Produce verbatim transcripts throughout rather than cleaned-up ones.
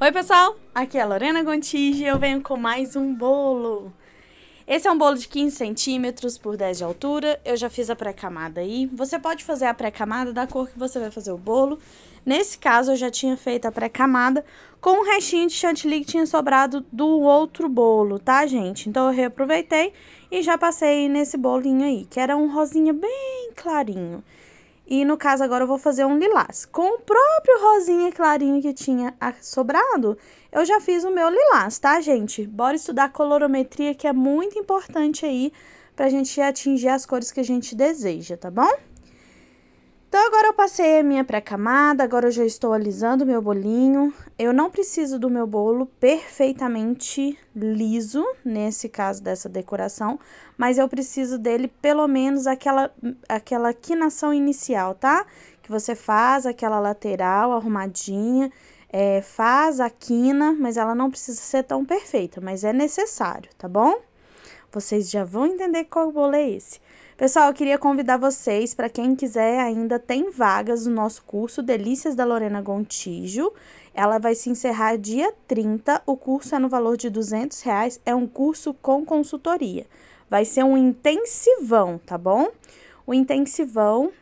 Oi pessoal, aqui é a Lorena Gontijo e eu venho com mais um bolo. Esse é um bolo de quinze centímetros por dez de altura, eu já fiz a pré-camada aí. Você pode fazer a pré-camada da cor que você vai fazer o bolo. Nesse caso eu já tinha feito a pré-camada com um restinho de chantilly que tinha sobrado do outro bolo, tá gente? Então eu reaproveitei e já passei nesse bolinho aí, que era um rosinha bem clarinho. E, no caso, agora eu vou fazer um lilás. Com o próprio rosinha clarinho que tinha sobrado, eu já fiz o meu lilás, tá, gente? Bora estudar colorometria, que é muito importante aí pra gente atingir as cores que a gente deseja, tá bom? Então, agora eu passei a minha pré-camada, agora eu já estou alisando o meu bolinho. Eu não preciso do meu bolo perfeitamente liso, nesse caso dessa decoração, mas eu preciso dele pelo menos aquela, aquela quinação inicial, tá? Que você faz aquela lateral arrumadinha, é, faz a quina, mas ela não precisa ser tão perfeita, mas é necessário, tá bom? Vocês já vão entender qual bolo é esse. Pessoal, eu queria convidar vocês, para quem quiser, ainda tem vagas no nosso curso Delícias da Lorena Gontijo. Ela vai se encerrar dia trinta, o curso é no valor de duzentos reais, é um curso com consultoria. Vai ser um intensivão, tá bom? O intensivão,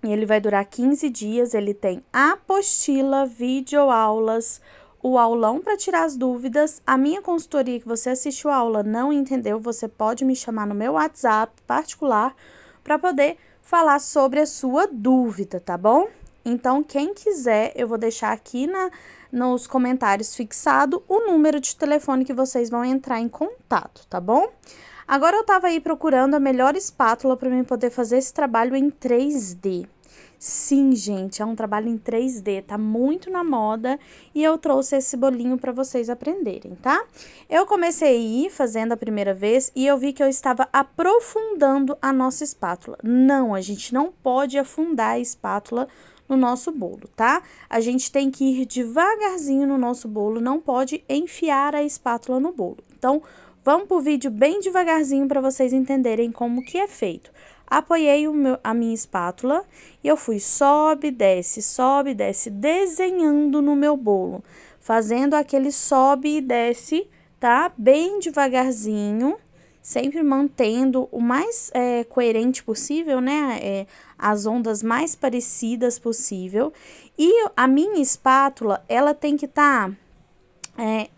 ele vai durar quinze dias, ele tem apostila, videoaulas, o aulão para tirar as dúvidas, a minha consultoria que você assistiu a aula não entendeu, você pode me chamar no meu WhatsApp particular para poder falar sobre a sua dúvida, tá bom? Então, quem quiser, eu vou deixar aqui na, nos comentários fixado o número de telefone que vocês vão entrar em contato, tá bom? Agora, eu estava aí procurando a melhor espátula para mim poder fazer esse trabalho em três D. Sim, gente, é um trabalho em três D, tá muito na moda e eu trouxe esse bolinho para vocês aprenderem, tá? Eu comecei aí fazendo a primeira vez e eu vi que eu estava aprofundando a nossa espátula. Não, a gente não pode afundar a espátula no nosso bolo, tá? A gente tem que ir devagarzinho no nosso bolo, não pode enfiar a espátula no bolo. Então, vamos pro vídeo bem devagarzinho para vocês entenderem como que é feito. Apoiei o meu, a minha espátula e eu fui sobe, desce, sobe, desce, desenhando no meu bolo. Fazendo aquele sobe e desce, tá? Bem devagarzinho, sempre mantendo o mais é, coerente possível, né? É, as ondas mais parecidas possível. E a minha espátula, ela tem que estar... Tá, é,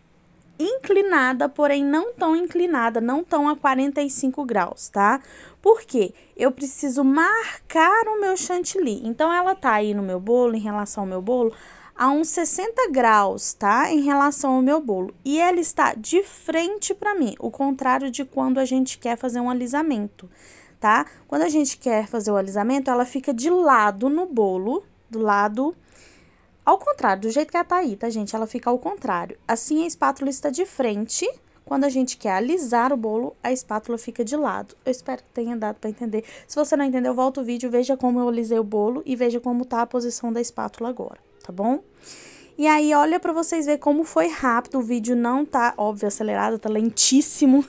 inclinada, porém não tão inclinada, não tão a quarenta e cinco graus, tá? Porque eu preciso marcar o meu chantilly. Então, ela tá aí no meu bolo, em relação ao meu bolo, a uns sessenta graus, tá? Em relação ao meu bolo. E ela está de frente para mim, o contrário de quando a gente quer fazer um alisamento, tá? Quando a gente quer fazer o alisamento, ela fica de lado no bolo, do lado... Ao contrário, do jeito que ela tá aí, tá, gente? Ela fica ao contrário. Assim, a espátula está de frente. Quando a gente quer alisar o bolo, a espátula fica de lado. Eu espero que tenha dado para entender. Se você não entendeu, volta o vídeo, veja como eu alisei o bolo e veja como tá a posição da espátula agora, tá bom? E aí, olha para vocês verem como foi rápido. O vídeo não tá, óbvio, acelerado, tá lentíssimo,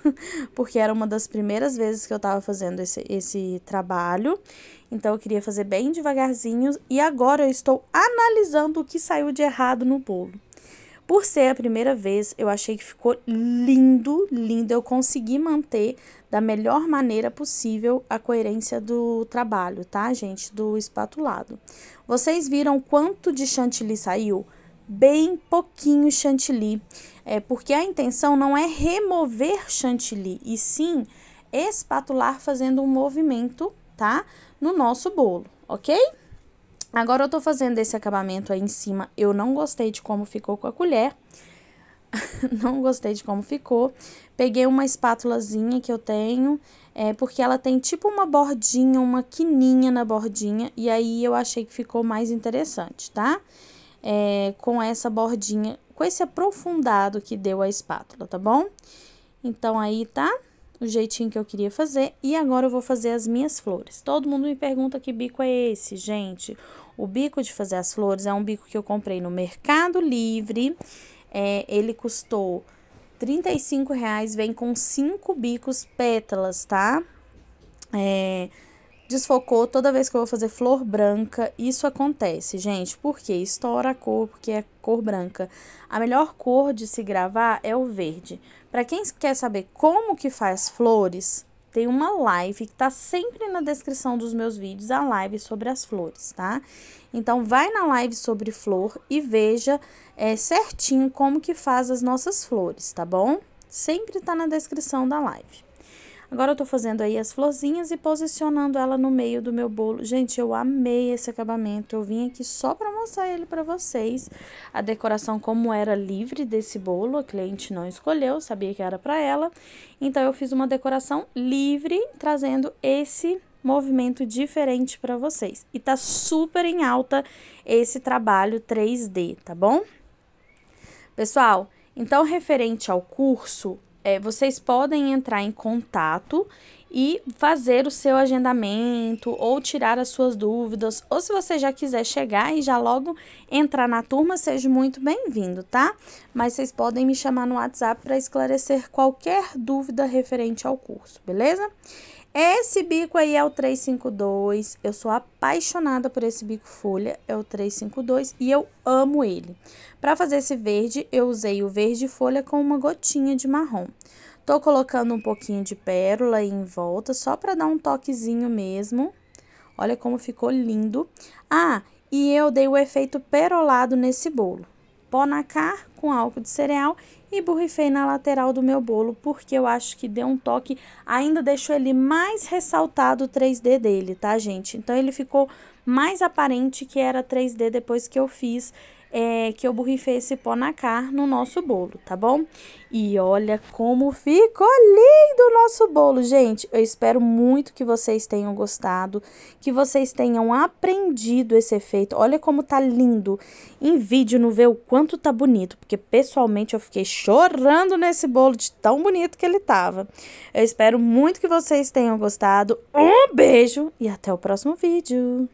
porque era uma das primeiras vezes que eu tava fazendo esse, esse trabalho. Então, eu queria fazer bem devagarzinho e agora eu estou analisando o que saiu de errado no bolo. Por ser a primeira vez, eu achei que ficou lindo, lindo. Eu consegui manter da melhor maneira possível a coerência do trabalho, tá, gente? Do espatulado. Vocês viram quanto de chantilly saiu? Bem pouquinho chantilly. É porque a intenção não é remover chantilly, e sim espatular fazendo um movimento, tá? No nosso bolo, ok? Agora eu tô fazendo esse acabamento aí em cima, eu não gostei de como ficou com a colher, não gostei de como ficou, peguei uma espátulazinha que eu tenho, é, porque ela tem tipo uma bordinha, uma quininha na bordinha, e aí eu achei que ficou mais interessante, tá? É, com essa bordinha, com esse aprofundado que deu a espátula, tá bom? Então aí tá... o jeitinho que eu queria fazer, e agora eu vou fazer as minhas flores. Todo mundo me pergunta que bico é esse, gente. O bico de fazer as flores é um bico que eu comprei no Mercado Livre, é, ele custou trinta e cinco reais, vem com cinco bicos pétalas, tá? É, Desfocou, toda vez que eu vou fazer flor branca, isso acontece, gente. Por quê? Estoura a cor, porque é cor branca. A melhor cor de se gravar é o verde. Pra quem quer saber como que faz flores, tem uma live que tá sempre na descrição dos meus vídeos, a live sobre as flores, tá? Então, vai na live sobre flor e veja é, certinho como que faz as nossas flores, tá bom? Sempre tá na descrição da live. Agora eu tô fazendo aí as florzinhas e posicionando ela no meio do meu bolo. Gente, eu amei esse acabamento. Eu vim aqui só pra mostrar ele pra vocês. A decoração como era livre desse bolo, a cliente não escolheu, sabia que era pra ela. Então, eu fiz uma decoração livre, trazendo esse movimento diferente pra vocês. E tá super em alta esse trabalho três D, tá bom? Pessoal, então, referente ao curso... É, vocês podem entrar em contato e fazer o seu agendamento ou tirar as suas dúvidas. Ou se você já quiser chegar e já logo entrar na turma, seja muito bem-vindo, tá? Mas vocês podem me chamar no WhatsApp para esclarecer qualquer dúvida referente ao curso, beleza? Esse bico aí é o três cinco dois, eu sou apaixonada por esse bico folha, é o três cinco dois e eu amo ele. Para fazer esse verde, eu usei o verde folha com uma gotinha de marrom. Tô colocando um pouquinho de pérola aí em volta, só para dar um toquezinho mesmo. Olha como ficou lindo. Ah, e eu dei o efeito perolado nesse bolo. Pó na cara com álcool de cereal e borrifei na lateral do meu bolo, porque eu acho que deu um toque, ainda deixou ele mais ressaltado o três D dele, tá, gente? Então, ele ficou mais aparente que era três D depois que eu fiz, é, que eu borrifei esse pó na cara no nosso bolo, tá bom? E olha como ficou lindo o nosso bolo, gente! Eu espero muito que vocês tenham gostado, que vocês tenham aprendido esse efeito. Olha como tá lindo! Em vídeo não vê o quanto tá bonito, porque pessoalmente eu fiquei chorando nesse bolo de tão bonito que ele tava. Eu espero muito que vocês tenham gostado. Um beijo e até o próximo vídeo!